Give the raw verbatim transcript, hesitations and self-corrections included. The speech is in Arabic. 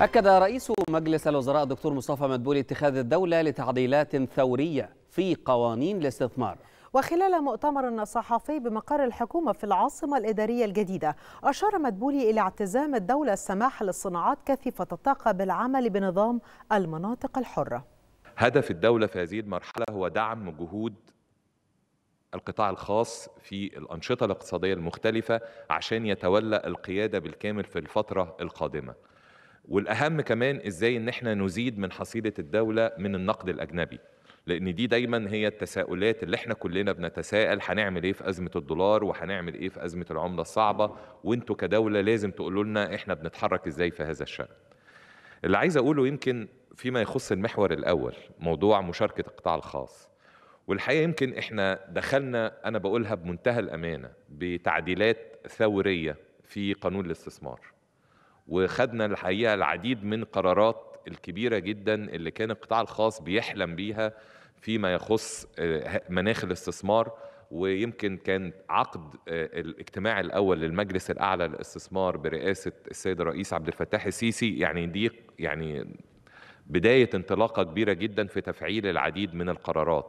أكد رئيس مجلس الوزراء الدكتور مصطفى مدبولي اتخاذ الدولة لتعديلات ثورية في قوانين الاستثمار. وخلال مؤتمر صحفي بمقر الحكومة في العاصمة الإدارية الجديدة، أشار مدبولي إلى اعتزام الدولة السماح للصناعات كثيفة الطاقة بالعمل بنظام المناطق الحرة. هدف الدولة في هذه المرحلة هو دعم جهود القطاع الخاص في الأنشطة الاقتصادية المختلفة عشان يتولى القيادة بالكامل في الفترة القادمة. والأهم كمان إزاي إن إحنا نزيد من حصيلة الدولة من النقد الأجنبي، لأن دي دايما هي التساؤلات اللي إحنا كلنا بنتساءل، هنعمل إيه في أزمة الدولار وهنعمل إيه في أزمة العملة الصعبة، وإنتوا كدولة لازم تقولوا لنا إحنا بنتحرك إزاي في هذا الشأن. اللي عايز أقوله يمكن فيما يخص المحور الأول، موضوع مشاركة القطاع الخاص، والحقيقة يمكن إحنا دخلنا، أنا بقولها بمنتهى الأمانة، بتعديلات ثورية في قانون الاستثمار، وخدنا الحقيقة العديد من قرارات الكبيرة جدا اللي كان القطاع الخاص بيحلم بيها فيما يخص مناخ الاستثمار. ويمكن كان عقد الاجتماع الأول للمجلس الأعلى للاستثمار برئاسة السيد الرئيس عبد الفتاح السيسي يعني دي يعني بداية انطلاقة كبيرة جدا في تفعيل العديد من القرارات.